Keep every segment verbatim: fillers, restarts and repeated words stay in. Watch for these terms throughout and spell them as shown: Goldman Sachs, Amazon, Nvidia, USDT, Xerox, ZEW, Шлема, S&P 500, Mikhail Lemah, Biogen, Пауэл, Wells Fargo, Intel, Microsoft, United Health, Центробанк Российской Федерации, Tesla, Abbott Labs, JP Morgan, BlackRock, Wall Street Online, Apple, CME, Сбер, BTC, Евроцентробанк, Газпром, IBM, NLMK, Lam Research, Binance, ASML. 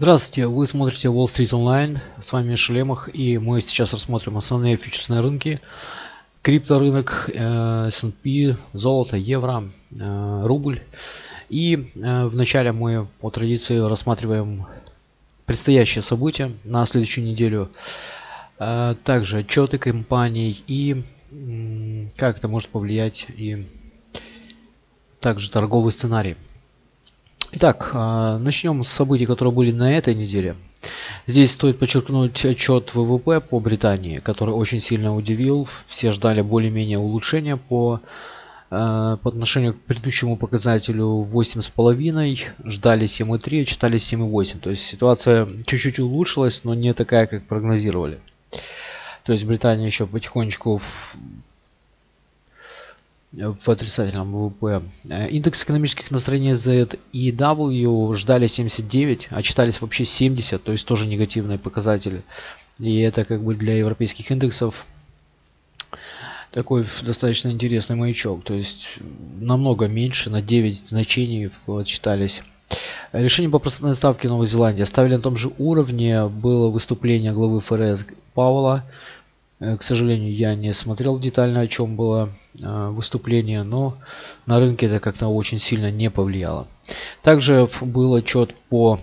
Здравствуйте, вы смотрите Wall Street Online, с вами Шлемах, и мы сейчас рассмотрим основные фьючерсные рынки, крипторынок, эс энд пи, золото, евро, рубль. И вначале мы по традиции рассматриваем предстоящие события на следующую неделю, также отчеты компаний и как это может повлиять, и также торговый сценарий. Итак, начнем с событий, которые были на этой неделе. Здесь стоит подчеркнуть отчет ВВП по Британии, который очень сильно удивил. Все ждали более-менее улучшения по, по отношению к предыдущему показателю восемь с половиной, ждали семь и три, читали семь и восемь. То есть ситуация чуть-чуть улучшилась, но не такая, как прогнозировали. То есть Британия еще потихонечку в... в отрицательном ВВП. Индекс экономических настроений зет и дабл ю ждали семьдесят девять, а читались вообще семьдесят, то есть тоже негативные показатели. И это как бы для европейских индексов такой достаточно интересный маячок. То есть намного меньше, на девять значений читались. Решение по процентной ставке Новой Зеландии оставили на том же уровне. Было выступление главы эф эр эс Пауэлла. К сожалению, я не смотрел детально, о чем было э, выступление, но на рынке это как-то очень сильно не повлияло. Также был отчет по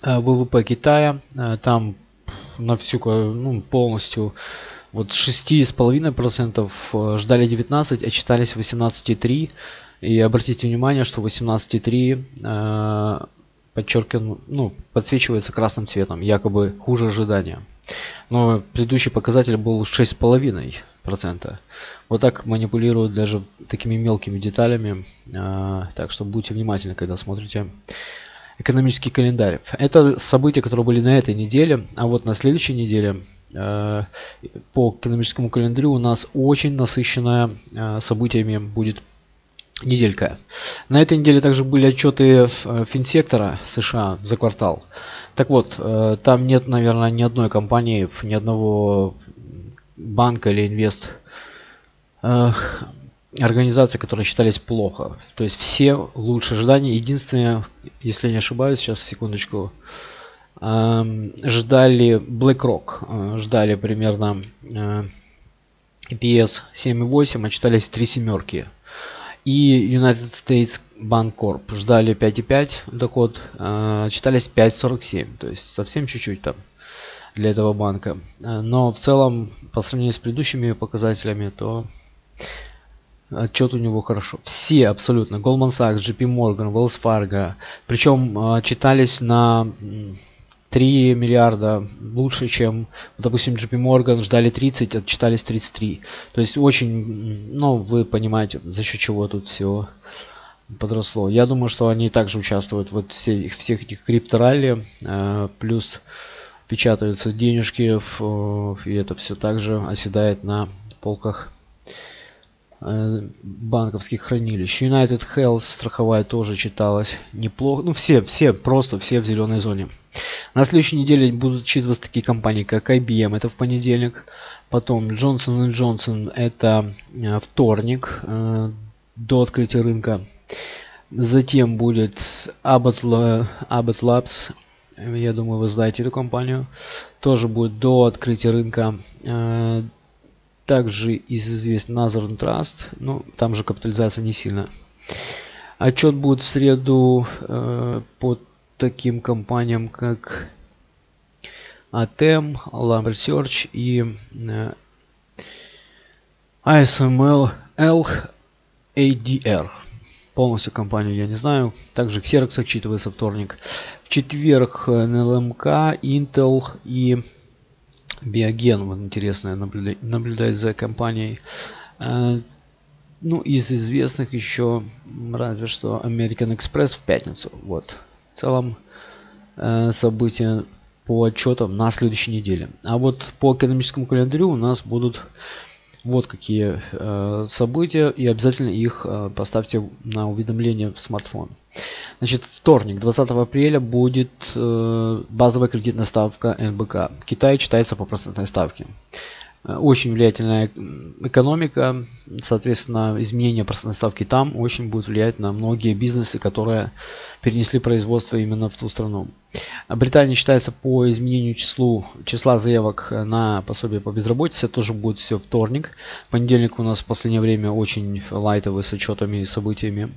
э, ВВП Китая. Э, там на всю, ну, полностью вот шесть и пять десятых процента ждали девятнадцать, а читались восемнадцать и три. И обратите внимание, что восемнадцать и три э, подчеркиваю, ну, подсвечивается красным цветом, якобы хуже ожидания. Но предыдущий показатель был шесть и пять десятых процента. Вот так манипулируют даже такими мелкими деталями. Так что будьте внимательны, когда смотрите экономический календарь. Это события, которые были на этой неделе. А вот на следующей неделе по экономическому календарю у нас очень насыщенная событиями будет неделька. На этой неделе также были отчеты финсектора США за квартал. Так вот, там нет, наверное, ни одной компании, ни одного банка или инвест организации, которые считались плохо. То есть все лучше ожидания. Единственное, если я не ошибаюсь, сейчас секундочку, ждали BlackRock, ждали примерно и пи эс семь и восемь, а читались три семерки. И United States Bank Corp ждали пять и пять доход, э, читались пять и сорок семь, то есть совсем чуть-чуть там для этого банка. Но в целом, по сравнению с предыдущими показателями, то отчет у него хорошо. Все абсолютно, Goldman Sachs, джей пи Morgan, Wells Fargo, причем э, читались на три миллиарда лучше, чем, допустим, джей пи Morgan ждали тридцать, отчитались тридцать три. То есть очень, ну, вы понимаете, за счет чего тут все подросло. Я думаю, что они также участвуют вот в всех, всех этих крипторалли, плюс печатаются денежки, и это все также оседает на полках банковских хранилищ. United Health страховая тоже читалась неплохо. Ну, все, все, просто все в зеленой зоне. На следующей неделе будут читаться такие компании, как ай би эм, это в понедельник. Потом Johnson энд Johnson, это вторник, э, до открытия рынка. Затем будет Abbott, Abbott Labs, я думаю, вы знаете эту компанию. Тоже будет до открытия рынка. Э, также известен Northern Trust, но там же капитализация не сильно. Отчет будет в среду э, по таким компаниям, как эй ти эм, Lam Research и э, эй эс эм эл, эй ди ар. Полностью компанию я не знаю. Также Xerox отчитывается вторник. В четверг эн эл эм ка, Intel и Biogen. Вот интересно, наблюда наблюдает за компанией. Э, ну, из известных еще разве что American Express в пятницу. Вот. В целом события по отчетам на следующей неделе. А вот по экономическому календарю у нас будут вот какие события, и обязательно их поставьте на уведомление в смартфон. Значит, вторник, двадцатого апреля, будет базовая кредитная ставка эн бэ ка. Китай читается по процентной ставке. очень влиятельная экономика, соответственно, изменение процентной ставки там очень будет влиять на многие бизнесы, которые перенесли производство именно в ту страну. Британия считается по изменению числу, числа заявок на пособие по безработице, тоже будет все вторник. Понедельник у нас в последнее время очень лайтовый с отчетами и событиями.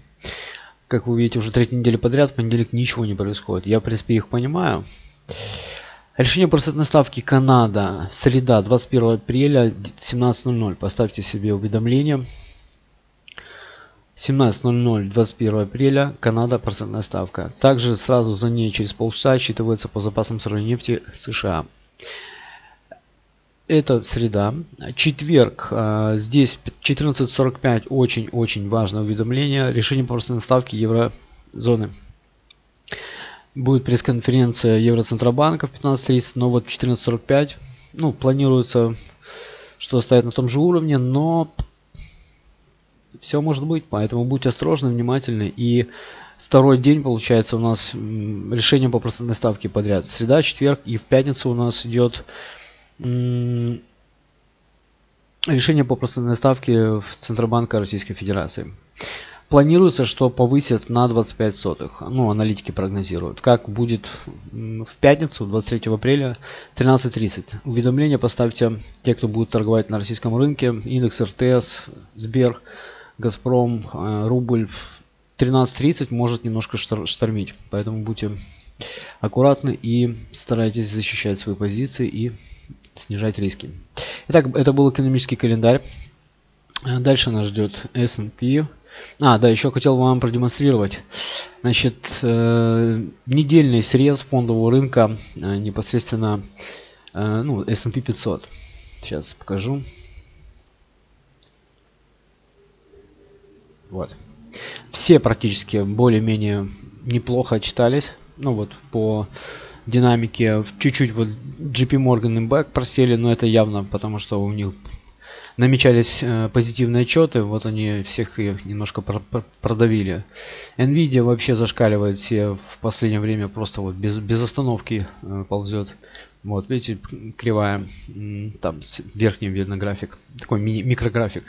Как вы видите, уже третью неделю подряд в понедельник ничего не происходит. Я, в принципе, их понимаю. Решение процентной ставки Канада. Среда, двадцать первого апреля, семнадцать ноль ноль. Поставьте себе уведомление. семнадцать ноль ноль, двадцать первого апреля, Канада, процентная ставка. Также сразу за ней через полчаса считывается по запасам сырой нефти США. Это среда. Четверг. Здесь четырнадцать сорок пять. Очень-очень важное уведомление. Решение по процентной ставке еврозоны. Будет пресс-конференция Евроцентробанка в пятнадцать тридцать, но вот в четырнадцать сорок пять, ну, планируется, что стоит на том же уровне, но все может быть, поэтому будьте осторожны, внимательны. И второй день, получается, у нас решение по процентной ставке подряд. Среда, четверг и в пятницу у нас идет решение по процентной ставке в Центробанка Российской Федерации. Планируется, что повысят на двадцать пять сотых. Ну, аналитики прогнозируют. Как будет в пятницу, двадцать третьего апреля, тринадцать тридцать. Уведомления поставьте те, кто будет торговать на российском рынке. Индекс эр тэ эс, Сбер, Газпром, рубль. тринадцать тридцать может немножко штормить. Поэтому будьте аккуратны и старайтесь защищать свои позиции и снижать риски. Итак, это был экономический календарь. Дальше нас ждет эс энд пи. А, да, еще хотел вам продемонстрировать. Значит, э, недельный срез фондового рынка э, непосредственно э, ну, эс энд пи пятьсот. Сейчас покажу. Вот. Все практически более-менее неплохо читались. Ну вот, по динамике чуть-чуть вот джей пи Морган и эн бэ ка просели, но это явно потому, что у них... намечались э, позитивные отчеты, вот они всех их немножко про про продавили. Nvidia вообще зашкаливает, все в последнее время просто вот без, без остановки э, ползет. Вот, видите, кривая, там верхний видно график, такой ми микрографик.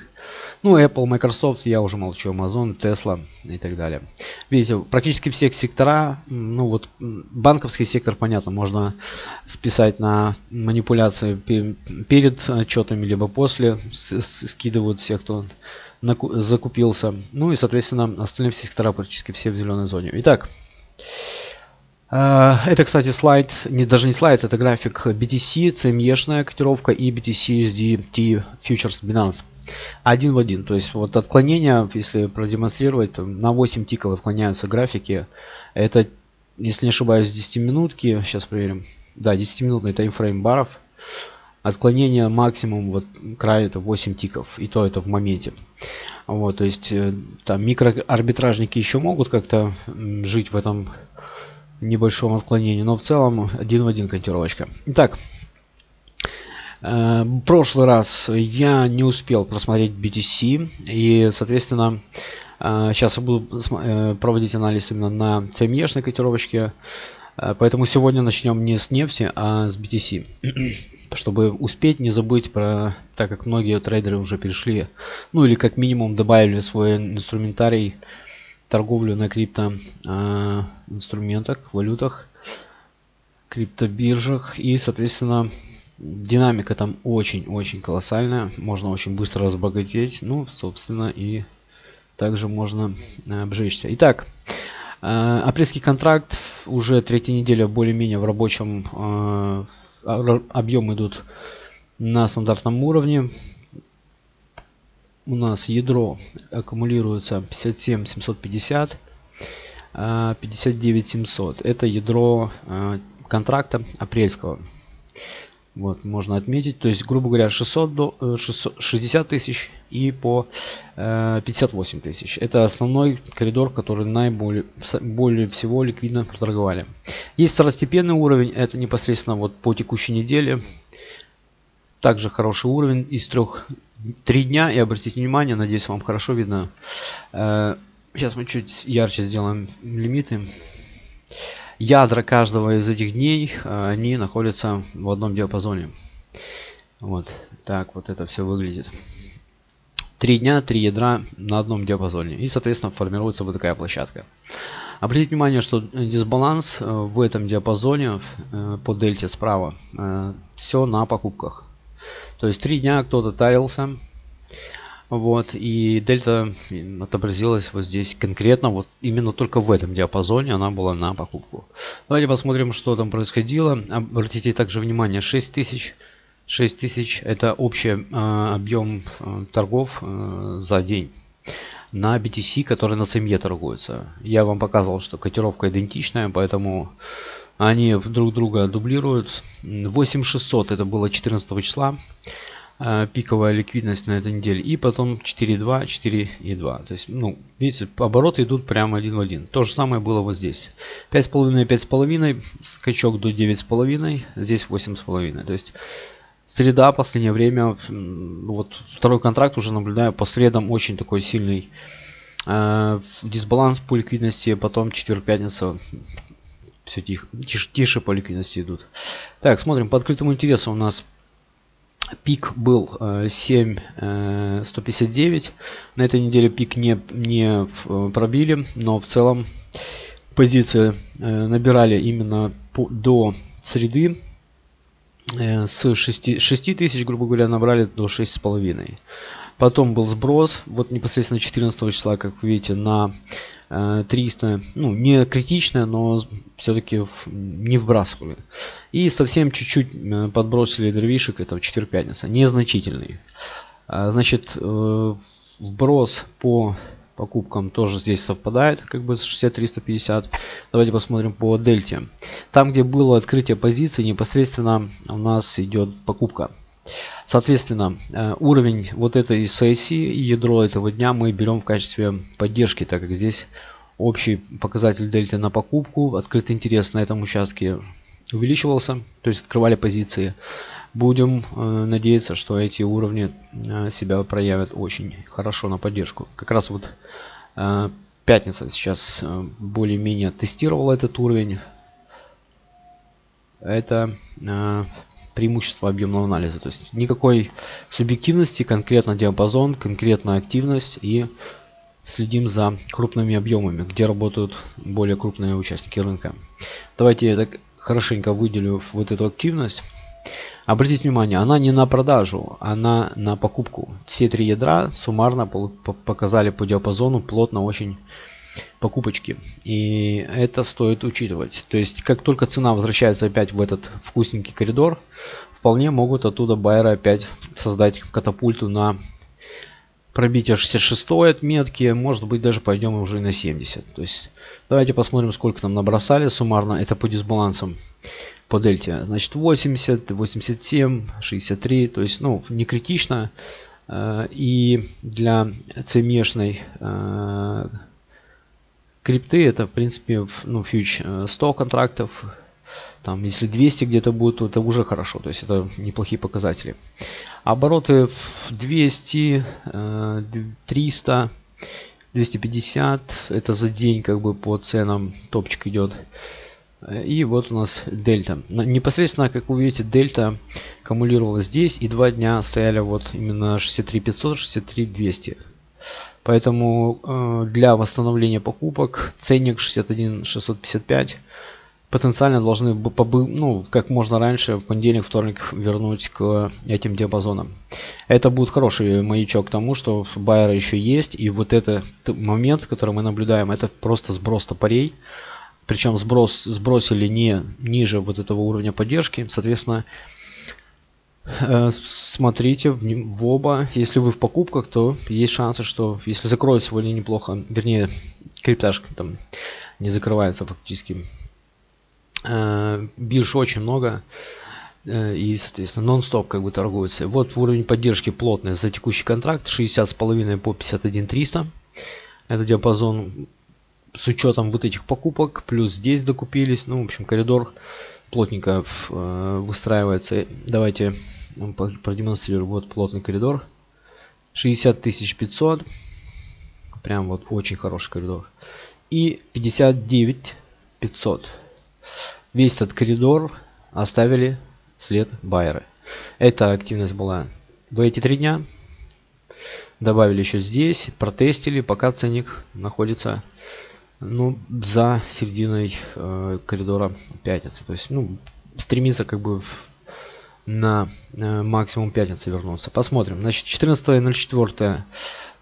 Ну, Apple, Microsoft, я уже молчу, Amazon, Tesla и так далее. Видите, практически все сектора, ну вот банковский сектор, понятно, можно списать на манипуляции перед отчетами, либо после, скидывают все, кто закупился. Ну и, соответственно, остальные все сектора практически все в зеленой зоне. Итак. Это, кстати, слайд, не, даже не слайд, это график би ти си, си эм и-шная котировка и би ти си ю эс ди ти Futures Binance. Один в один. То есть вот отклонения, если продемонстрировать, то на восемь тиков отклоняются графики. Это, если не ошибаюсь, десятиминутки. Сейчас проверим. Да, десятиминутный таймфрейм баров. Отклонение максимум, вот край это восемь тиков. И то это в моменте. Вот, то есть там микроарбитражники еще могут как-то жить в этом... небольшом отклонении, но в целом один в один котировочка. Итак, э, прошлый раз я не успел просмотреть би ти си и, соответственно, э, сейчас я буду э, проводить анализ именно на си эм и-шной котировочке, э, поэтому сегодня начнем не с нефти, а с би ти си, чтобы успеть, не забыть про, так как многие трейдеры уже перешли, ну или как минимум добавили свой инструментарий, торговлю на крипто э, инструментах, валютах, криптобиржах, и соответственно динамика там очень-очень колоссальная, можно очень быстро разбогатеть, ну собственно и также можно обжечься. Итак, э, апрельский контракт уже третья неделя более-менее в рабочем э, объем идут на стандартном уровне. У нас ядро аккумулируется пятьдесят семь семьсот пятьдесят, пятьдесят девять семьсот. Это ядро контракта апрельского. Вот, можно отметить. То есть, грубо говоря, шестьсот до шестьсот шестьдесят тысяч и по пятьдесят восемь тысяч. Это основной коридор, который наиболее более всего ликвидно проторговали. Есть второстепенный уровень. Это непосредственно вот по текущей неделе. Также хороший уровень из трех три дня. И обратите внимание, надеюсь, вам хорошо видно. Сейчас мы чуть ярче сделаем лимиты. Ядра каждого из этих дней, они находятся в одном диапазоне. Вот так вот это все выглядит. Три дня, три ядра на одном диапазоне. И, соответственно, формируется вот такая площадка. Обратите внимание, что дисбаланс в этом диапазоне по дельте справа все на покупках. То есть три дня кто-то тарился. Вот, и дельта отобразилась вот здесь конкретно, вот именно только в этом диапазоне она была на покупку. Давайте посмотрим, что там происходило. Обратите также внимание, шесть тысяч шесть тысяч это общий э, объем э, торгов э, за день на би ти си, который на си эм и торгуется. Я вам показывал, что котировка идентичная, поэтому они друг друга дублируют. восемь тысяч шестьсот это было четырнадцатого числа, пиковая ликвидность на этой неделе, и потом четыре и два, четыре и два. То есть, ну, видите, обороты идут прямо один в один. То же самое было вот здесь. пять с половиной, пять с половиной, скачок до девять с половиной, здесь восемь с половиной. То есть среда, последнее время, вот второй контракт уже наблюдаю, по средам очень такой сильный э, дисбаланс по ликвидности, потом четверг-пятница. Все тихо, тише, тише по ликвидности идут. Так, смотрим, по открытому интересу у нас пик был семь тысяч сто пятьдесят девять. На этой неделе пик не, не пробили, но в целом позиции набирали именно по, до среды. С шести тысяч, грубо говоря, набрали до шести с половиной. Потом был сброс, вот непосредственно четырнадцатого числа, как вы видите, на триста, ну, не критично, но все-таки не вбрасывали. И совсем чуть-чуть подбросили дровишек, это в четверг-пятница, незначительный. Значит, вброс по покупкам тоже здесь совпадает, как бы с шестьдесят триста пятьдесят. Давайте посмотрим по дельте. Там, где было открытие позиции, непосредственно у нас идет покупка. Соответственно, уровень вот этой сессии и ядро этого дня мы берем в качестве поддержки, так как здесь общий показатель дельты на покупку, открытый интерес на этом участке увеличивался, то есть открывали позиции. Будем э, надеяться, что эти уровни э, себя проявят очень хорошо на поддержку. Как раз вот э, пятница сейчас э, более-менее тестировала этот уровень. Это э, преимущество объемного анализа, то есть никакой субъективности, конкретно диапазон, конкретная активность, и следим за крупными объемами, где работают более крупные участники рынка. Давайте я так хорошенько выделю вот эту активность. Обратите внимание, она не на продажу, она на покупку. Все три ядра суммарно показали по диапазону плотно очень покупочки, и это стоит учитывать. То есть как только цена возвращается опять в этот вкусненький коридор, вполне могут оттуда байеры опять создать катапульту на пробитие шестьдесят шестой отметки, может быть, даже пойдем уже на семьдесят. То есть давайте посмотрим, сколько там набросали суммарно, это по дисбалансам, по дельте. Значит, восемьдесят, восемьдесят семь, шестьдесят три, то есть, ну, не критично. И для си эм и-шной крипты это, в принципе, ну, фьюч сто контрактов. Там, если двести где-то будет, то это уже хорошо. То есть это неплохие показатели. Обороты двести, триста, двести пятьдесят. Это за день, как бы, по ценам топчик идет. И вот у нас дельта. Непосредственно, как вы видите, дельта аккумулировалась здесь. И два дня стояли вот именно шестьдесят три пятьсот, шестьдесят три двести. Поэтому для восстановления покупок ценник шестьдесят один шестьсот пятьдесят пять. Потенциально должны, ну, как можно раньше, в понедельник, вторник вернуть к этим диапазонам. Это будет хороший маячок к тому, что байеры еще есть. И вот этот момент, который мы наблюдаем, это просто сброс топорей. Причем сброс, сбросили не ниже вот этого уровня поддержки. Соответственно, смотрите в оба. Если вы в покупках, то есть шансы, что если закроют сегодня неплохо, вернее, крипташка там не закрывается фактически. Бирж очень много, и, соответственно, нон-стоп как бы торгуется. Вот уровень поддержки плотный за текущий контракт шестьдесят с половиной по пятьдесят один триста. Это диапазон с учетом вот этих покупок, плюс здесь докупились. Ну, в общем, коридор плотненько выстраивается. Давайте продемонстрирую. Вот плотный коридор шестьдесят тысяч пятьсот, прям вот очень хороший коридор, и пятьдесят девять пятьсот. Весь этот коридор оставили след байеры. Эта активность была в эти три дня. Добавили еще здесь, протестили, пока ценник находится, ну, за серединой э, коридора пятницы. То есть, ну, стремится как бы в, на э, максимум пятницы вернуться. Посмотрим. Значит, четырнадцатое ноль четвёртое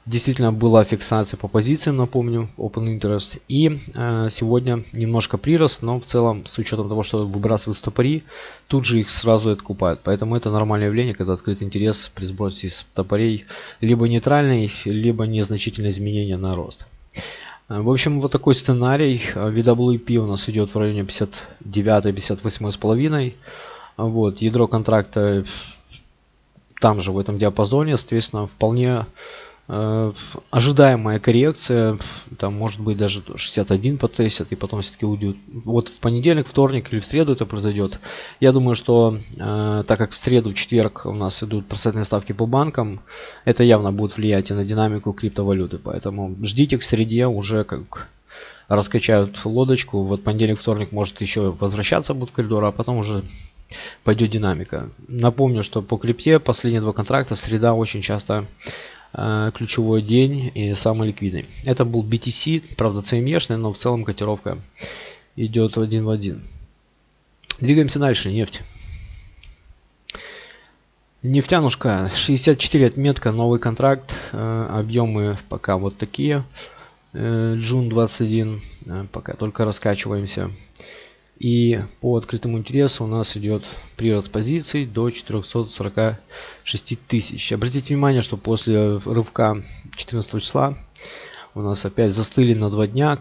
действительно была фиксация по позициям, напомню, Open Interest. И э, сегодня немножко прирост, но в целом, с учетом того, что выбрасывают стопори, тут же их сразу откупают. Поэтому это нормальное явление, когда открыт интерес при сбросе из стопорей либо нейтральный, либо незначительное изменение на рост. В общем, вот такой сценарий. ви дабл ю пи у нас идет в районе пятьдесят девять — пятьдесят восемь с половиной. Вот, ядро контракта там же, в этом диапазоне, соответственно, вполне э, ожидаемая коррекция. Там может быть даже шестьдесят один потестят и потом все-таки уйдет. Вот в понедельник, вторник или в среду это произойдет. Я думаю, что э, так как в среду, в четверг у нас идут процентные ставки по банкам, это явно будет влиять и на динамику криптовалюты. Поэтому ждите к среде уже как... раскачают лодочку. Вот понедельник, вторник может еще возвращаться будет коридор, а потом уже пойдет динамика. Напомню, что по крипте последние два контракта среда очень часто э, ключевой день и самый ликвидный. Это был би ти си, правда си эм и-шный, но в целом котировка идет один в один. Двигаемся дальше. Нефть. Нефтянушка. шестьдесят четыре отметка, новый контракт. Э, объемы пока вот такие. Джун двадцать один, пока только раскачиваемся. И по открытому интересу у нас идет прирост позиций до четырёхсот сорока шести тысяч. Обратите внимание, что после рывка четырнадцатого числа у нас опять застыли на два дня,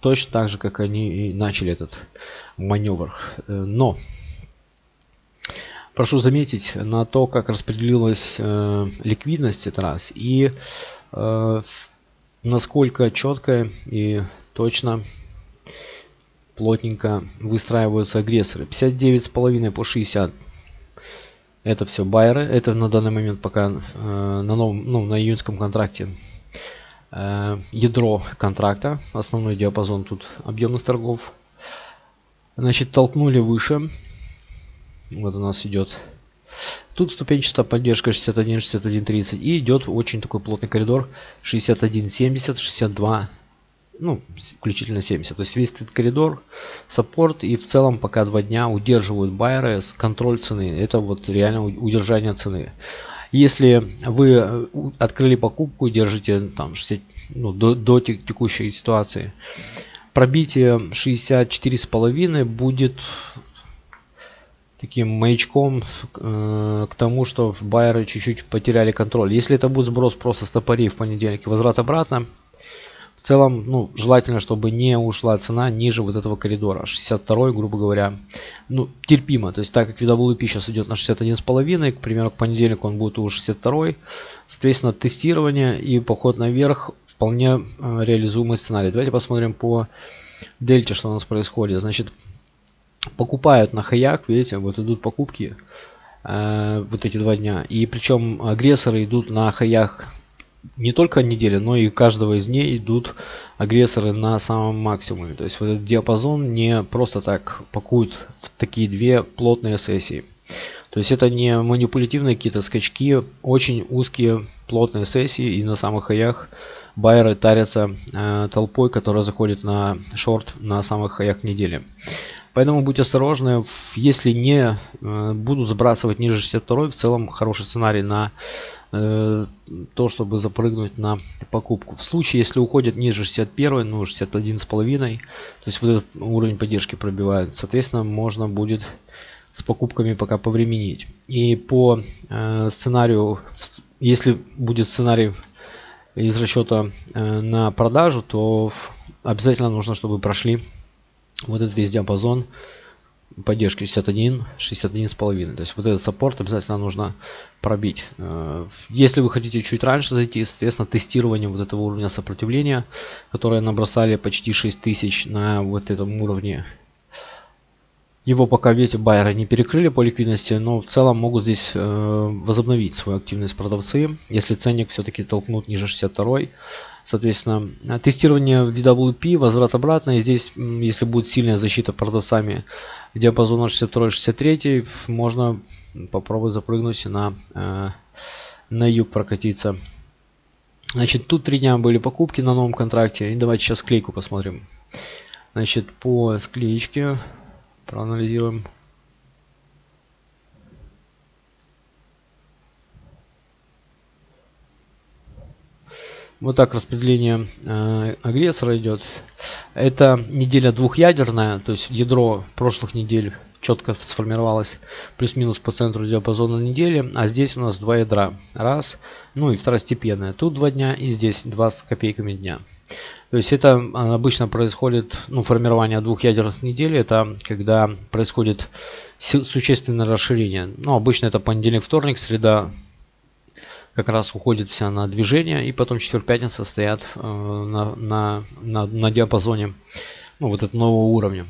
точно так же, как они и начали этот маневр. Но прошу заметить на то, как распределилась э, ликвидность этот раз и э, насколько четко и точно, плотненько выстраиваются агрессоры. пятьдесят девять с половиной по шестьдесят. Это все байеры. Это на данный момент пока э, на новом, ну, на июньском контракте э, ядро контракта. Основной диапазон тут объемных торгов. Значит, толкнули выше. Вот у нас идет. Тут ступенчатая поддержка шестьдесят один — шестьдесят один тридцать и идет очень такой плотный коридор шестьдесят один семьдесят — шестьдесят два, ну, включительно семьдесят. То есть весь этот коридор саппорт, и в целом пока два дня удерживают байеры, контроль цены. Это вот реально удержание цены. Если вы открыли покупку и держите там шестьдесят, ну, до, до текущей ситуации, пробитие шестьдесят четыре с половиной будет таким маячком э, к тому, что байеры чуть-чуть потеряли контроль. Если это будет сброс просто стопорей в понедельник, возврат обратно, в целом, ну, желательно, чтобы не ушла цена ниже вот этого коридора шестьдесят два, грубо говоря, ну, терпимо. То есть так как ви дабл ю пи сейчас идет на шестьдесят один с половиной, к примеру, к понедельнику он будет у шестьдесят два, соответственно, тестирование и поход наверх вполне э, реализуемый сценарий. Давайте посмотрим по дельте, что у нас происходит. Значит, покупают на хаяк, видите, вот идут покупки э, вот эти два дня. И причем агрессоры идут на хаях не только недели, но и каждого из дней идут агрессоры на самом максимуме. То есть вот этот диапазон не просто так пакуют в такие две плотные сессии. То есть это не манипулятивные какие-то скачки, очень узкие плотные сессии, и на самых хаях байеры тарятся э, толпой, которая заходит на шорт на самых хаях недели. Поэтому будьте осторожны, если не э, будут сбрасывать ниже шестьдесят два, в целом хороший сценарий на э, то, чтобы запрыгнуть на покупку. В случае, если уходят ниже шестьдесят один, ну шестьдесят один с половиной, то есть вот этот уровень поддержки пробивает, соответственно, можно будет с покупками пока повременить. И по э, сценарию, если будет сценарий из расчета э, на продажу, то обязательно нужно, чтобы прошли вот этот весь диапазон поддержки шестьдесят один — шестьдесят один с половиной. То есть вот этот саппорт обязательно нужно пробить. Если вы хотите чуть раньше зайти, соответственно, тестирование вот этого уровня сопротивления, которое набросали почти шесть тысяч на вот этом уровне, Его пока ведь байеры не перекрыли по ликвидности, но в целом могут здесь э, возобновить свою активность продавцы, если ценник все-таки толкнут ниже шестьдесят второй. Соответственно, тестирование в дабл ю пи, возврат обратно. И здесь, если будет сильная защита продавцами диапазона шестьдесят два шестьдесят три, можно попробовать запрыгнуть на, э, на юг, прокатиться. Значит, тут три дня были покупки на новом контракте. И давайте сейчас склейку посмотрим. Значит, по склеечке проанализируем. Вот так распределение э, агрессора идет. Это неделя двухъядерная, то есть ядро прошлых недель четко сформировалось плюс-минус по центру диапазона недели, а здесь у нас два ядра. Раз, ну и второстепенное. Тут два дня и здесь два с копейками дня. То есть это обычно происходит, ну, формирование двух ядерных недель, это когда происходит существенное расширение. Ну, обычно это понедельник, вторник, среда как раз уходит вся на движение, и потом четверг, пятница стоят э, на, на, на, на диапазоне, ну, вот этого нового уровня.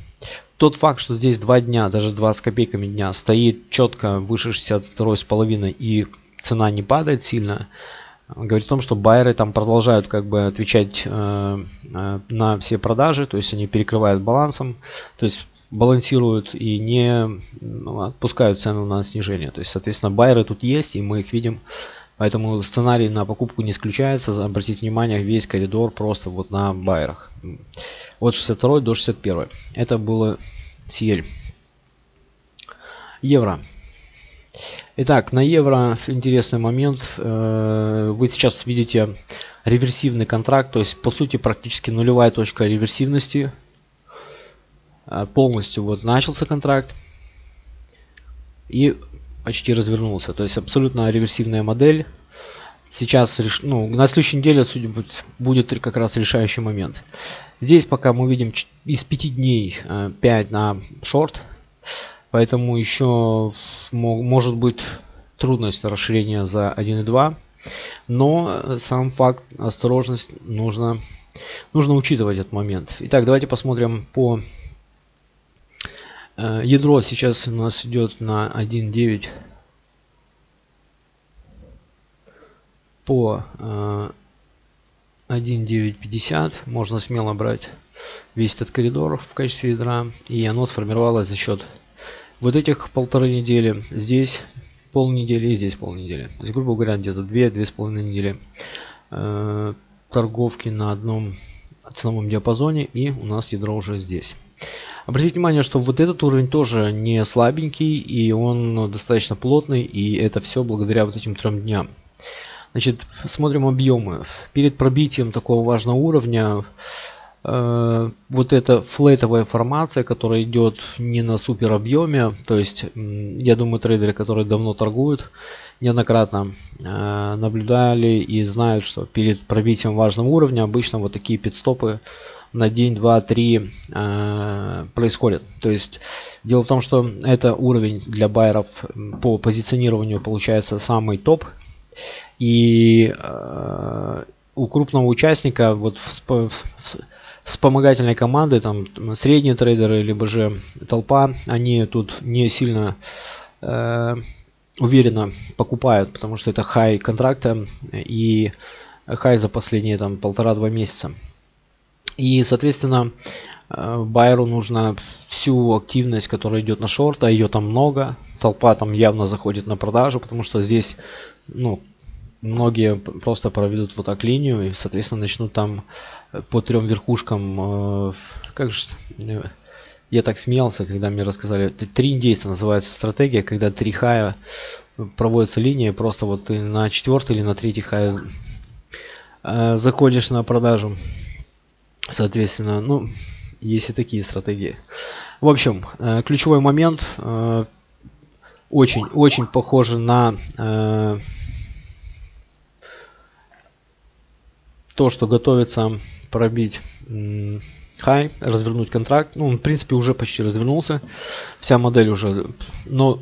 Тот факт, что здесь два дня, даже два с копейками дня, стоит четко выше шестьдесят два с половиной и цена не падает сильно, говорит о том, что байеры там продолжают как бы отвечать э, э, на все продажи, то есть они перекрывают балансом, то есть балансируют и не ну, отпускают цену на снижение. То есть, соответственно, байеры тут есть, и мы их видим. Поэтому сценарий на покупку не исключается. Обратите внимание, весь коридор просто вот на байерах. От шестьдесят второй до шестьдесят первой. Это было си эль. Евро. Итак, на евро интересный момент. Вы сейчас видите реверсивный контракт. То есть, по сути, практически нулевая точка реверсивности. Полностью вот начался контракт. И почти развернулся, то есть абсолютно реверсивная модель. Сейчас, ну, на следующей неделе, судя по всему, будет как раз решающий момент. Здесь пока мы видим из пяти дней пять на шорт, поэтому еще может быть трудность расширения за один и два, но сам факт, осторожность нужно, нужно учитывать этот момент. Итак, давайте посмотрим по... Ядро сейчас у нас идет на один девять по один девять пятьдесят. Можно смело брать весь этот коридор в качестве ядра. И оно сформировалось за счет вот этих полторы недели. Здесь полнедели и здесь полнедели. То есть, грубо говоря, где-то две-две с половиной недели торговки на одном ценовом диапазоне. И у нас ядро уже здесь. Обратите внимание, что вот этот уровень тоже не слабенький, и он достаточно плотный, и это все благодаря вот этим трем дням. Значит, смотрим объемы. Перед пробитием такого важного уровня э, вот эта флетовая формация, которая идет не на супер объеме, то есть, я думаю, трейдеры, которые давно торгуют, неоднократно э, наблюдали и знают, что перед пробитием важного уровня обычно вот такие пидстопы на день, два, три э, происходит. То есть дело в том, что это уровень для байеров по позиционированию получается самый топ. И э, у крупного участника, вот в, в, вспомогательной команды, там средние трейдеры, либо же толпа, они тут не сильно э, уверенно покупают, потому что это хай контракта и хай за последние там полтора-два месяца. И, соответственно, байеру нужно всю активность, которая идет на шорт, а ее там много. Толпа там явно заходит на продажу, потому что здесь, ну, многие просто проведут вот так линию и, соответственно, начнут там по трем верхушкам. Э, как же я так смеялся, когда мне рассказали, три индейца называется стратегия, когда три хая проводится линия, просто вот ты на четвертый или на третий хай э, заходишь на продажу. Соответственно, ну, есть и такие стратегии. В общем, ключевой момент очень очень похоже на то, что готовится пробить хай, развернуть контракт. Ну, он, в принципе, уже почти развернулся. Вся модель уже. Но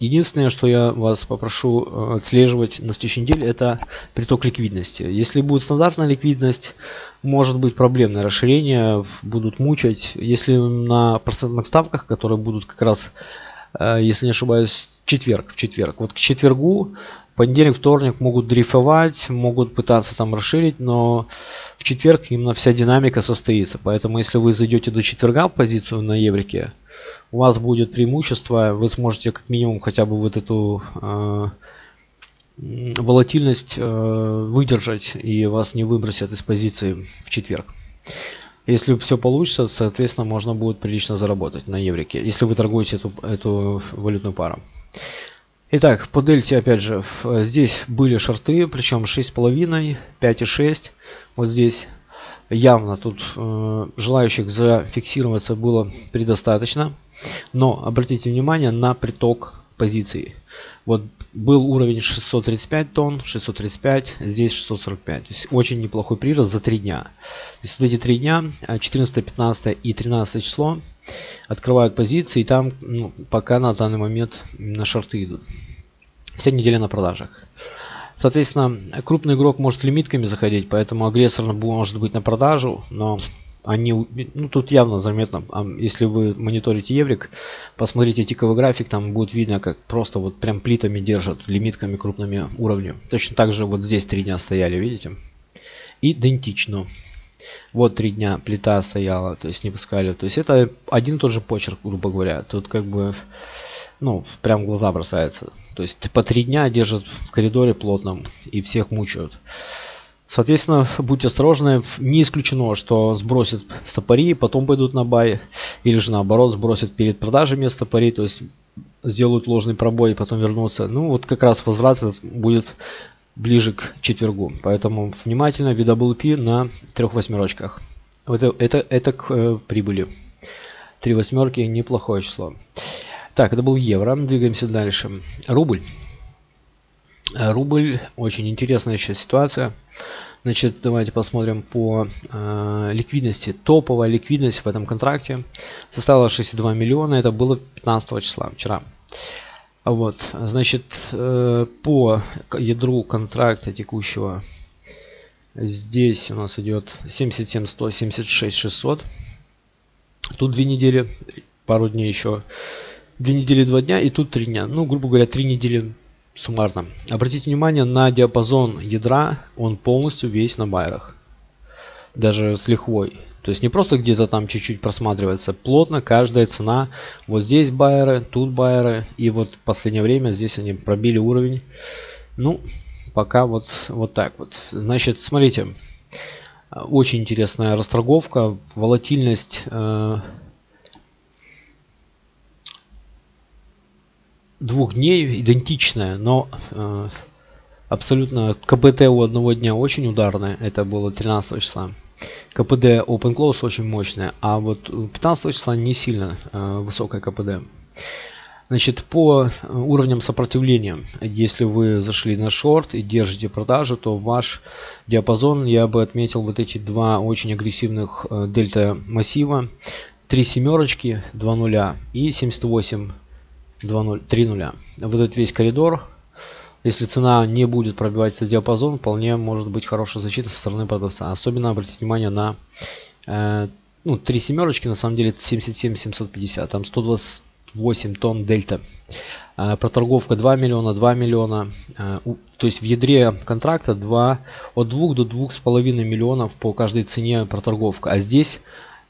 единственное, что я вас попрошу отслеживать на следующей неделе, это приток ликвидности. Если будет стандартная ликвидность, может быть проблемное расширение, будут мучать. Если на процентных ставках, которые будут как раз, если не ошибаюсь, четверг, в четверг. Вот к четвергу, понедельник, вторник могут дрейфовать, могут пытаться там расширить, но в четверг именно вся динамика состоится. Поэтому если вы зайдете до четверга в позицию на еврике, у вас будет преимущество, вы сможете как минимум хотя бы вот эту э, волатильность э, выдержать, и вас не выбросят из позиции в четверг. Если все получится, соответственно, можно будет прилично заработать на еврике, если вы торгуете эту, эту валютную пару. Итак, по дельте, опять же, здесь были шорты, причем шесть с половиной, пять и шесть. Вот здесь явно тут э, желающих зафиксироваться было предостаточно. Но обратите внимание на приток позиций. Вот был уровень шестьсот тридцать пять тонн, шестьсот тридцать пять, здесь шестьсот сорок пять. То есть очень неплохой прирост за три дня. То есть вот эти три дня, четырнадцатое, пятнадцатое и тринадцатое число, открывают позиции, и там, ну, пока на данный момент на шорты идут. Вся неделя на продажах. Соответственно, крупный игрок может лимитками заходить, поэтому агрессорно может быть на продажу, но они, ну, тут явно заметно, если вы мониторите еврик, посмотрите тиковый график, там будет видно, как просто вот прям плитами держат, лимитками крупными уровнями. Точно так же вот здесь три дня стояли, видите? Идентично. Вот три дня плита стояла, то есть не пускали. То есть это один и тот же почерк, грубо говоря. Тут как бы, ну, прям в глаза бросается. То есть по три дня держат в коридоре плотном и всех мучают. Соответственно, будьте осторожны, не исключено, что сбросят стопори, потом пойдут на бай, или же наоборот сбросят перед продажами стопори, то есть сделают ложный пробой и потом вернутся. Ну вот как раз возврат будет ближе к четвергу, поэтому внимательно ви дабл ю пи на трех восьмерочках. Это, это, это к э, прибыли. Три восьмерки неплохое число. Так, это был евро, двигаемся дальше. Рубль. Рубль, очень интересная еще ситуация. Значит, давайте посмотрим по э, ликвидности. Топовая ликвидность в этом контракте составила шестьдесят два миллиона. Это было пятнадцатого числа, вчера. Вот, значит, э, по ядру контракта текущего здесь у нас идет семьдесят семь сто, семьдесят шесть шестьсот. Тут две недели, пару дней еще. Две недели, два дня, и тут три дня. Ну, грубо говоря, три недели. Суммарно. Обратите внимание на диапазон ядра, он полностью весь на байерах. Даже с лихвой. То есть не просто где-то там чуть-чуть просматривается. Плотно каждая цена. Вот здесь байеры, тут байеры. И вот в последнее время здесь они пробили уровень. Ну, пока вот, вот так вот. Значит, смотрите. Очень интересная расторговка. Волатильность... Э двух дней идентичная, но э, абсолютно КПТ у одного дня очень ударное, это было тринадцатого числа. КПД Open Close очень мощное, а вот пятнадцатого числа не сильно э, высокое КПД. Значит, по уровням сопротивления, если вы зашли на шорт и держите продажу, то ваш диапазон, я бы отметил вот эти два очень агрессивных э, дельта массива, три семерочки, два нуля и семьдесят восемь. два ноль, три ноль. Вот этот весь коридор, если цена не будет пробивать этот диапазон, вполне может быть хорошая защита со стороны продавца. Особенно обратите внимание на э, ну, три семерочки, на самом деле семьдесят семь семьсот пятьдесят, там сто двадцать восемь тонн дельта. Э, проторговка два миллиона, два миллиона, э, у, то есть в ядре контракта два, от двух до двух с половиной миллионов по каждой цене проторговка, а здесь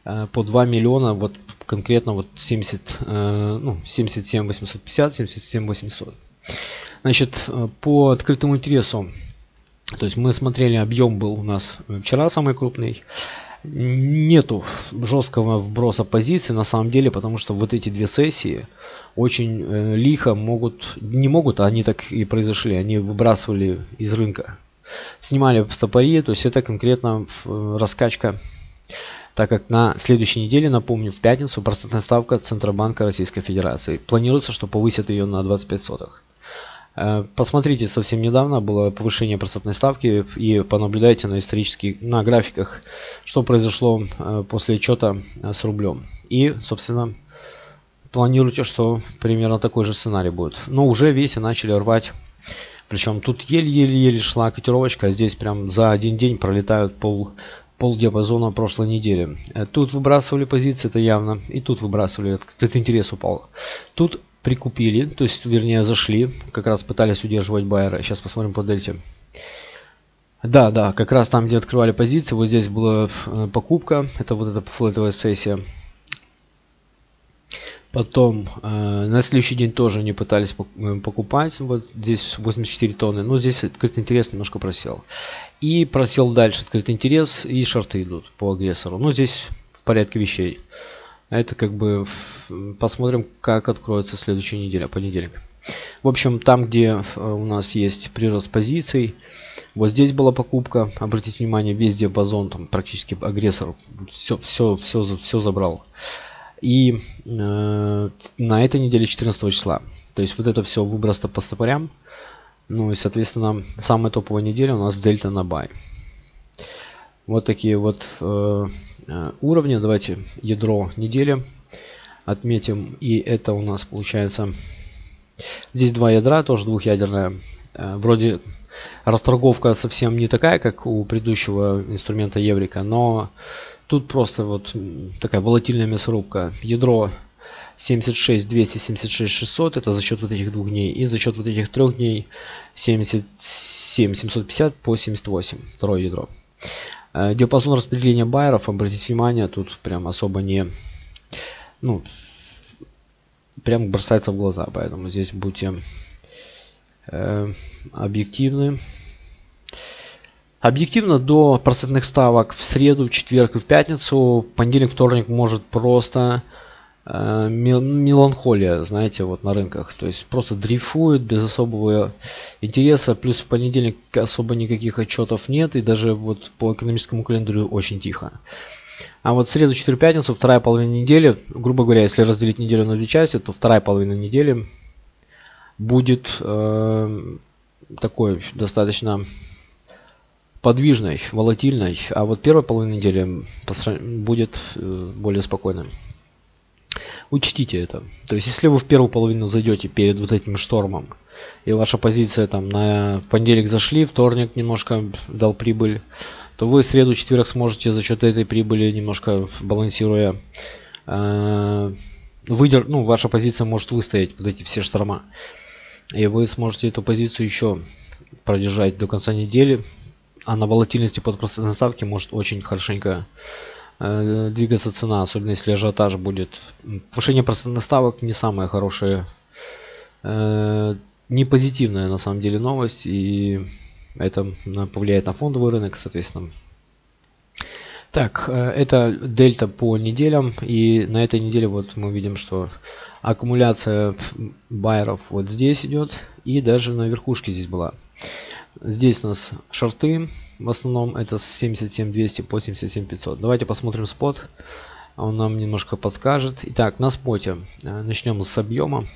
э, по два миллиона, вот конкретно вот семьдесят, ну, семьдесят семь восемьсот пятьдесят, семьдесят семь восемьсот. Значит, по открытому интересу, то есть мы смотрели, объем был у нас вчера самый крупный, нету жесткого вброса позиций на самом деле, потому что вот эти две сессии очень лихо могут, не могут, а они так и произошли, они выбрасывали из рынка, снимали стопори, то есть это конкретно раскачка. Так как на следующей неделе, напомню, в пятницу процентная ставка Центробанка Российской Федерации. Планируется, что повысят ее на двадцать пять сотых. Посмотрите, совсем недавно было повышение процентной ставки, и понаблюдайте на исторических, на графиках, что произошло после отчета с рублем. И, собственно, планируйте, что примерно такой же сценарий будет. Но уже весы начали рвать. Причем тут еле-еле-еле шла котировочка, а здесь прям за один день пролетают пол, пол диапазона прошлой недели. Тут выбрасывали позиции, это явно. И тут выбрасывали, этот интерес упал. Тут прикупили, то есть, вернее, зашли. Как раз пытались удерживать байера. Сейчас посмотрим по дельте. Да, да, как раз там, где открывали позиции, вот здесь была покупка. Это вот эта флетовая сессия. Потом э, на следующий день тоже не пытались покупать. Вот здесь восемьдесят четыре тонны. Но здесь открытый интерес немножко просел. И просел дальше открытый интерес. И шорты идут по агрессору. Но здесь в порядке вещей. Это как бы посмотрим, как откроется следующая неделя, понедельник. В общем, там, где у нас есть прирост позиций. Вот здесь была покупка. Обратите внимание, весь диапазон. Там практически агрессор все, все, все, все забрал. И э, на этой неделе четырнадцатого числа. То есть вот это все выбросто по стопорям. Ну и соответственно самая топовая неделя у нас дельта на бай. Вот такие вот э, уровни. Давайте ядро недели отметим. И это у нас получается... Здесь два ядра, тоже двухъядерное. Э, вроде расторговка совсем не такая, как у предыдущего инструмента Еврика, но... Тут просто вот такая волатильная мясорубка. Ядро семьдесят шесть двести, семьдесят шесть шестьсот. Это за счет вот этих двух дней. И за счет вот этих трех дней семьдесят семь семьсот пятьдесят по семьдесят восемь. Второе ядро. Диапазон распределения байеров. Обратите внимание, тут прям особо не... Ну, прям бросается в глаза. Поэтому здесь будьте э, объективны. Объективно до процентных ставок в среду, в четверг и в пятницу, понедельник, вторник может просто э, меланхолия, знаете, вот на рынках. То есть просто дрейфует без особого интереса. Плюс в понедельник особо никаких отчетов нет, и даже вот по экономическому календарю очень тихо. А вот в среду, четверг, пятницу, вторая половина недели, грубо говоря, если разделить неделю на две части, то вторая половина недели будет э, такой достаточно... подвижной, волатильной, а вот первая половина недели будет более спокойной. Учтите это. То есть, если вы в первую половину зайдете перед вот этим штормом, и ваша позиция там на понедельник зашли, вторник немножко дал прибыль, то вы в среду, четверг сможете за счет этой прибыли, немножко балансируя, э, выдер... ну, ваша позиция может выстоять вот эти все шторма. И вы сможете эту позицию еще продержать до конца недели. А на волатильности под процентной ставки может очень хорошенько э, двигаться цена, особенно если ажиотаж будет. Повышение процентных ставок не самая хорошая, э, не позитивная на самом деле новость, и это повлияет на фондовый рынок, соответственно. Так, э, это дельта по неделям, и на этой неделе вот мы видим, что аккумуляция байеров вот здесь идет, и даже на верхушке здесь была. Здесь у нас шорты, в основном это с семьдесят семь двести по семьдесят семь пятьсот. Давайте посмотрим спот, он нам немножко подскажет. Итак, на споте начнем с объема.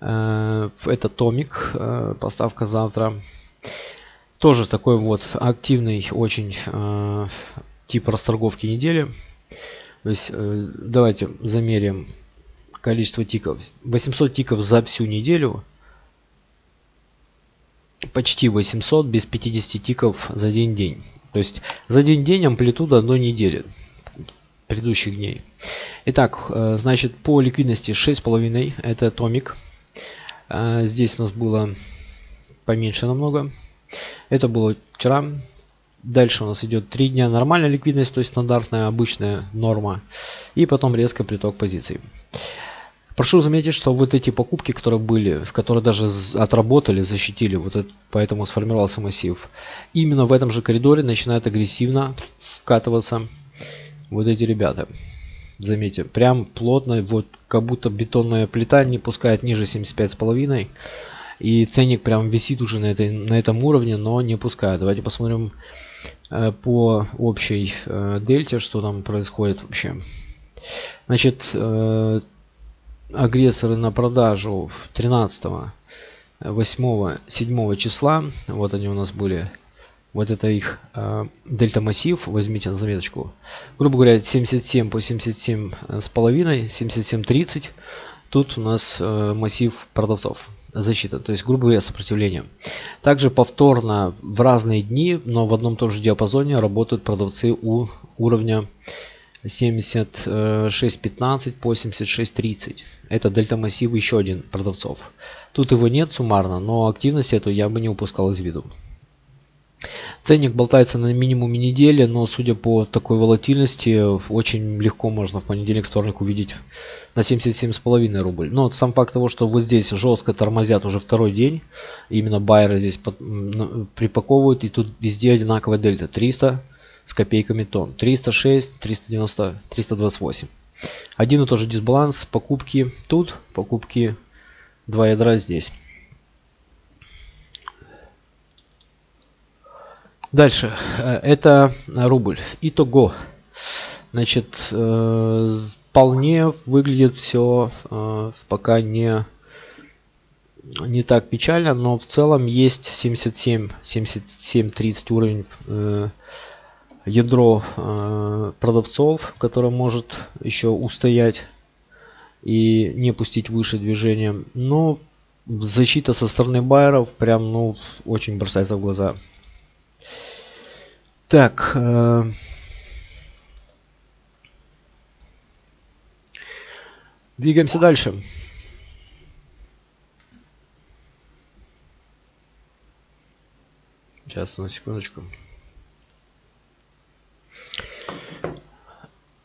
Это томик, поставка завтра. Тоже такой вот активный очень тип расторговки недели. То есть, давайте замерим количество тиков. восемьсот тиков за всю неделю. Почти восемьсот, без пятидесяти тиков за день день. То есть за день день амплитуда одной недели предыдущих дней. Итак, значит, по ликвидности шесть с половиной, это томик. Здесь у нас было поменьше намного. Это было вчера. Дальше у нас идет три дня нормальная ликвидность, то есть стандартная, обычная норма. И потом резко приток позиций. Прошу заметить, что вот эти покупки, которые были, в которые даже отработали, защитили, вот это, поэтому сформировался массив. Именно в этом же коридоре начинают агрессивно вкатываться вот эти ребята. Заметьте, прям плотно, вот как будто бетонная плита не пускает ниже семьдесят пять с половиной. И ценник прям висит уже на, этой, на этом уровне, но не пускает. Давайте посмотрим э, по общей э, дельте, что там происходит вообще. Значит... Э, агрессоры на продажу тринадцатого восьмого, седьмого числа. Вот они у нас были. Вот это их э, дельта массив. Возьмите на заметочку. Грубо говоря, семьдесят семь по семьдесят семь с половиной, семьдесят семь тридцать. Тут у нас э, массив продавцов. Защита, то есть, грубо говоря, сопротивление. Также повторно в разные дни, но в одном и том же диапазоне работают продавцы у уровня семьдесят шесть пятнадцать по семьдесят шесть тридцать. Это дельта массив еще один продавцов. Тут его нет суммарно, но активность эту я бы не упускал из виду. Ценник болтается на минимуме недели, но судя по такой волатильности, очень легко можно в понедельник, вторник увидеть на семьдесят семь с половиной рубль. Но сам факт того, что вот здесь жестко тормозят уже второй день, именно байеры здесь припаковывают, и тут везде одинаковая дельта, триста с копейками тонн, триста шесть, триста девяносто, триста двадцать восемь. Один и тот же дисбаланс, покупки тут, покупки два ядра здесь. Дальше, это рубль. Итого, значит, вполне выглядит все пока не, не так печально, но в целом есть семьдесят семь, семьдесят семь тридцать уровень ядро продавцов, которое может еще устоять и не пустить выше движения. Но защита со стороны байеров прям, ну, очень бросается в глаза. Так, э, двигаемся дальше. Сейчас, на секундочку.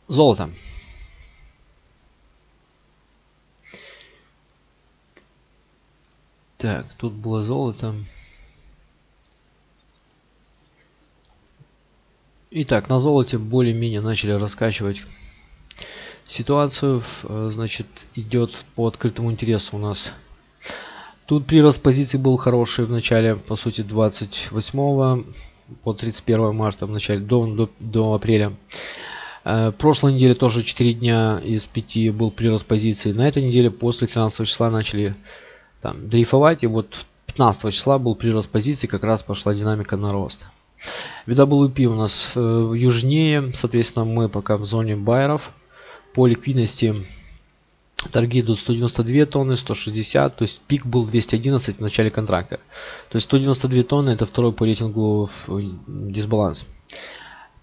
Золото. Так, тут было золото. Итак, на золоте более-менее начали раскачивать ситуацию. Значит, идет по открытому интересу у нас. Тут прирост позиций был хороший в начале, по сути, двадцать восьмого по тридцать первое марта, в начале до, до, до апреля. Прошлой неделе тоже четыре дня из пяти был прирост позиций. На этой неделе после тринадцатого числа начали там дрейфовать. И вот пятнадцатого числа был прирост позиций, как раз пошла динамика на рост. ви дабл ю пи у нас э, южнее, соответственно, мы пока в зоне байеров. По ликвидности торги идут сто девяносто две тонны, сто шестьдесят, то есть пик был двести одиннадцать в начале контракта. То есть сто девяносто две тонны это второй по рейтингу дисбаланс.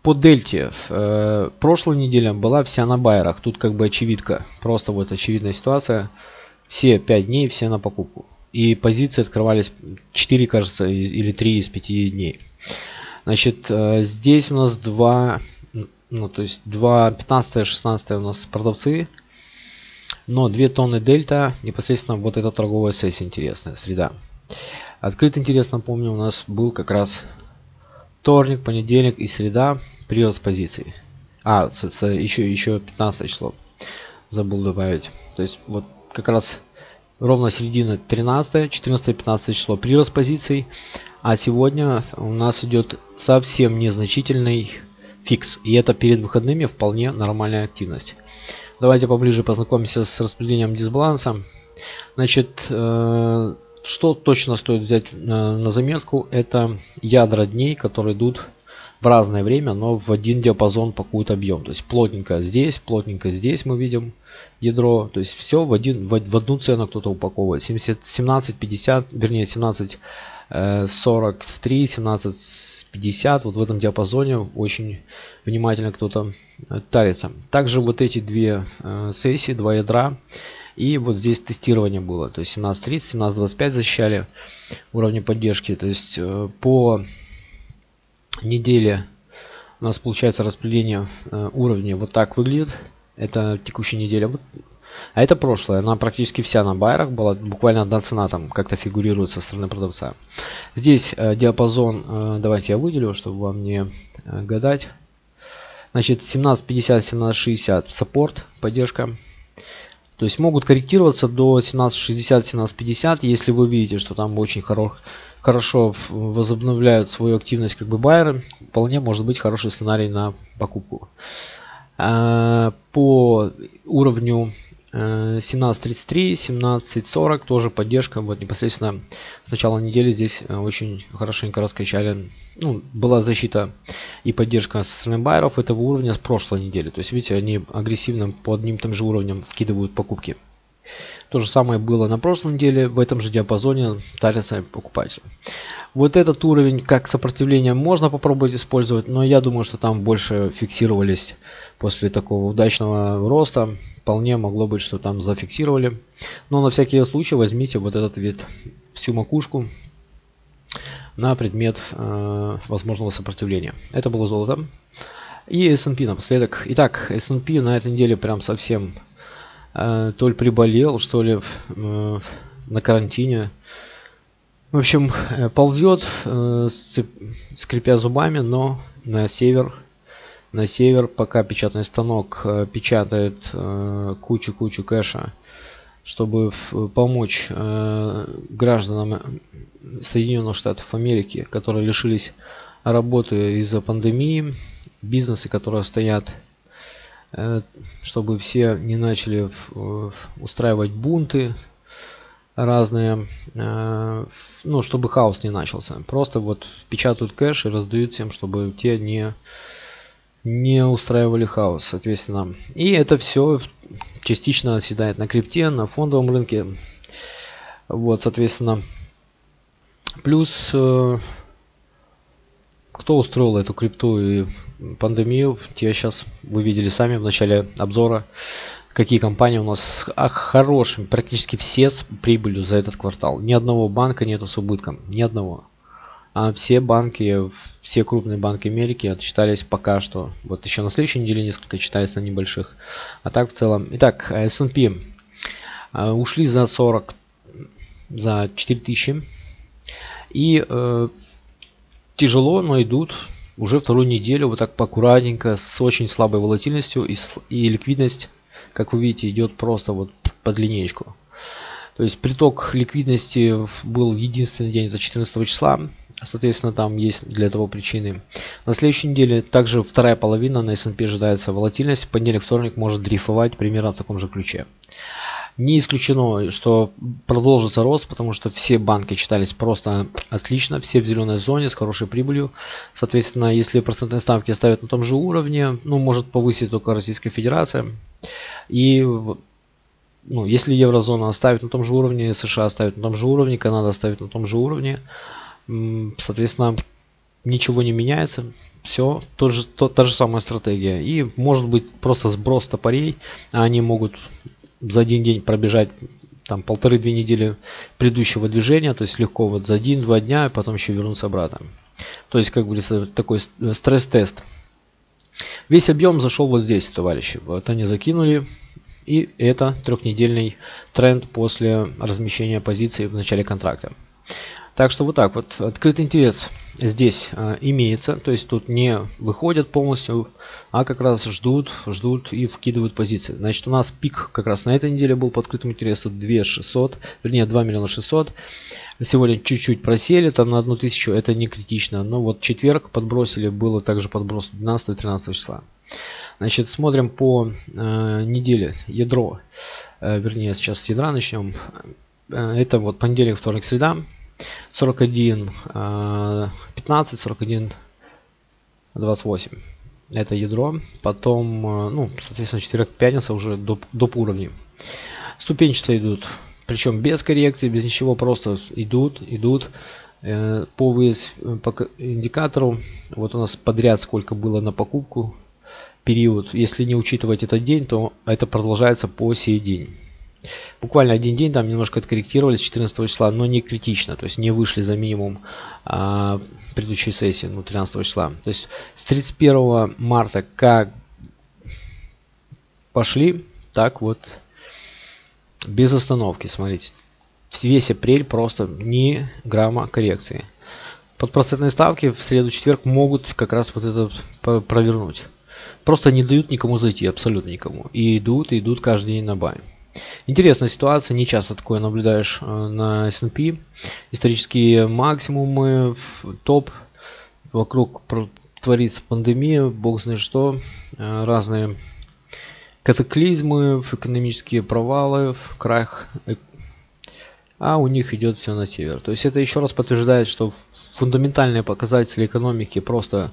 По дельте э, прошлой неделе была вся на байерах, тут как бы очевидка, просто вот очевидная ситуация. Все пять дней, все на покупку. И позиции открывались четыре, кажется, или три из пяти дней. Значит, здесь у нас два, ну то есть два, пятнадцатое, шестнадцатое у нас продавцы, но две тонны дельта, непосредственно вот эта торговая сессия интересная, среда. Открыт интересно, помню, у нас был как раз вторник, понедельник и среда, прирост позиций. А, с, с, еще, еще пятнадцатое число, забыл добавить. То есть вот как раз ровно середина тринадцатое, четырнадцатое, пятнадцатое число прирост позиций. А сегодня у нас идет совсем незначительный фикс. И это перед выходными вполне нормальная активность. Давайте поближе познакомимся с распределением дисбаланса. Значит, э, что точно стоит взять на, на заметку, это ядра дней, которые идут в разное время, но в один диапазон пакуют объем. То есть плотненько здесь, плотненько здесь мы видим ядро. То есть все в, один, в, в одну цену кто-то упаковывает. семьдесят, семнадцать пятьдесят, вернее семнадцать сорок три, семнадцать пятьдесят, вот в этом диапазоне очень внимательно кто-то тарится. Также вот эти две сессии, два ядра, и вот здесь тестирование было, то есть семнадцать тридцать, семнадцать двадцать пять защищали уровни поддержки. То есть по неделе у нас получается распределение уровней вот так выглядит, это текущая неделя. А это прошлое, она практически вся на байерах была, буквально одна цена там как-то фигурирует со стороны продавца. Здесь э, диапазон, э, давайте я выделю, чтобы вам не э, гадать. Значит, семнадцать пятьдесят, семнадцать шестьдесят саппорт, поддержка. То есть могут корректироваться до семнадцать шестьдесят, семнадцать пятьдесят, если вы видите, что там очень хоро хорошо возобновляют свою активность как бы байеры, вполне может быть хороший сценарий на покупку. Э, по уровню семнадцать тридцать три, семнадцать сорок, тоже поддержка. Вот непосредственно с начала недели здесь очень хорошенько раскачали. Ну, была защита и поддержка со стороны байеров этого уровня с прошлой недели. То есть, видите, они агрессивно по одним тем же уровням вкидывают покупки. То же самое было на прошлой неделе, в этом же диапазоне тарятся покупатели. Вот этот уровень как сопротивление можно попробовать использовать, но я думаю, что там больше фиксировались после такого удачного роста. Вполне могло быть, что там зафиксировали. Но на всякий случай возьмите вот этот вид, всю макушку на предмет э, возможного сопротивления. Это было золото. И эс энд пи напоследок. Итак, эс энд пи на этой неделе прям совсем... то ли приболел, что ли, на карантине. В общем, ползет, скрипя зубами, но на север. На север, пока печатный станок печатает кучу-кучу кэша, чтобы помочь гражданам Соединенных Штатов Америки, которые лишились работы из-за пандемии, бизнесы, которые стоят, чтобы все не начали устраивать бунты разные, ну, чтобы хаос не начался. Просто вот печатают кэш и раздают всем, чтобы те не, не устраивали хаос, соответственно. И это все частично оседает на крипте, на фондовом рынке. Вот, соответственно. Плюс... Кто устроил эту крипту и пандемию, те сейчас вы видели сами в начале обзора, какие компании у нас с хорошим, практически все с прибылью за этот квартал. Ни одного банка нету с убытком, ни одного. А все банки, все крупные банки Америки отчитались пока что. Вот еще на следующей неделе несколько читались на небольших. А так в целом. Итак, эс энд пи ушли за сорок, за четыре тысячи. И... тяжело, но идут уже вторую неделю вот так поаккуратненько, с очень слабой волатильностью, и, и ликвидность, как вы видите, идет просто вот под линеечку. То есть приток ликвидности был единственный день, это четырнадцатого числа, соответственно, там есть для этого причины. На следующей неделе также вторая половина на эс энд пи ожидается волатильность, понедельник, вторник может дрейфовать примерно в таком же ключе. Не исключено, что продолжится рост, потому что все банки читались просто отлично, все в зеленой зоне с хорошей прибылью. Соответственно, если процентные ставки ставят на том же уровне, ну, может повысить только Российская Федерация. И, ну, если еврозона оставит на том же уровне, США оставит на том же уровне, Канада ставит на том же уровне, соответственно, ничего не меняется. Все, тот же, тот, та же самая стратегия. И может быть просто сброс топорей, а они могут... за один день пробежать там полторы-две недели предыдущего движения, то есть легко вот за один-два дня, и потом еще вернуться обратно. То есть, как говорится, такой стресс-тест. Весь объем зашел вот здесь, товарищи. Вот они закинули, и это трехнедельный тренд после размещения позиций в начале контракта. Так что вот так вот, открытый интерес здесь э, имеется, то есть тут не выходят полностью, а как раз ждут, ждут и вкидывают позиции. Значит, у нас пик как раз на этой неделе был по открытому интересу две тысячи шестьсот, вернее два миллиона шестьсот. Сегодня чуть-чуть просели, там на одну тысячу, это не критично, но вот четверг подбросили, было также подброс двенадцатого-тринадцатого числа. Значит, смотрим по э, неделе, ядро, э, вернее сейчас с ядра начнем, э, это вот понедельник, вторник, среда. сорок один пятнадцать, сорок один двадцать восемь. Это ядро. Потом, ну, соответственно, четверг, пятница уже доп, доп уровней. Ступенчатые идут. Причем без коррекции, без ничего, просто идут, идут. По вес, по индикатору. Вот у нас подряд сколько было на покупку период. Если не учитывать этот день, то это продолжается по сей день. Буквально один день там немножко откорректировались четырнадцатого числа, но не критично, то есть не вышли за минимум а, предыдущей сессии, ну, тринадцатого числа. То есть с тридцать первого марта как пошли, так вот без остановки, смотрите, весь апрель просто ни грамма коррекции. Под процентные ставки в среду, четверг могут как раз вот это провернуть. Просто не дают никому зайти, абсолютно никому. И идут, и идут каждый день на бай. Интересная ситуация, не часто такое наблюдаешь на эс энд пи. Исторические максимумы, топ, вокруг творится пандемия, бог знает что, разные катаклизмы, экономические провалы, крах, а у них идет все на север. То есть это еще раз подтверждает, что фундаментальные показатели экономики просто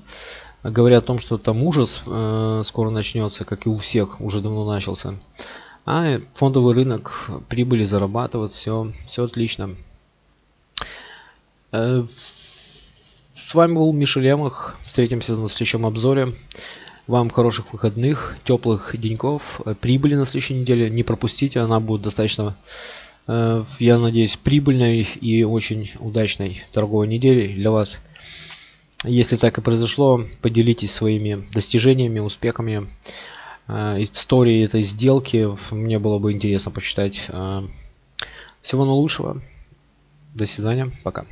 говорят о том, что там ужас э, скоро начнется, как и у всех уже давно начался. А фондовый рынок прибыли зарабатывает, все, все отлично. Э, с вами был Миша Лемах. Встретимся на следующем обзоре. Вам хороших выходных, теплых деньков, прибыли на следующей неделе. Не пропустите, она будет достаточно, я надеюсь, прибыльной и очень удачной торговой неделей для вас. Если так и произошло, поделитесь своими достижениями, успехами, историей этой сделки. Мне было бы интересно почитать. Всего наилучшего. До свидания. Пока.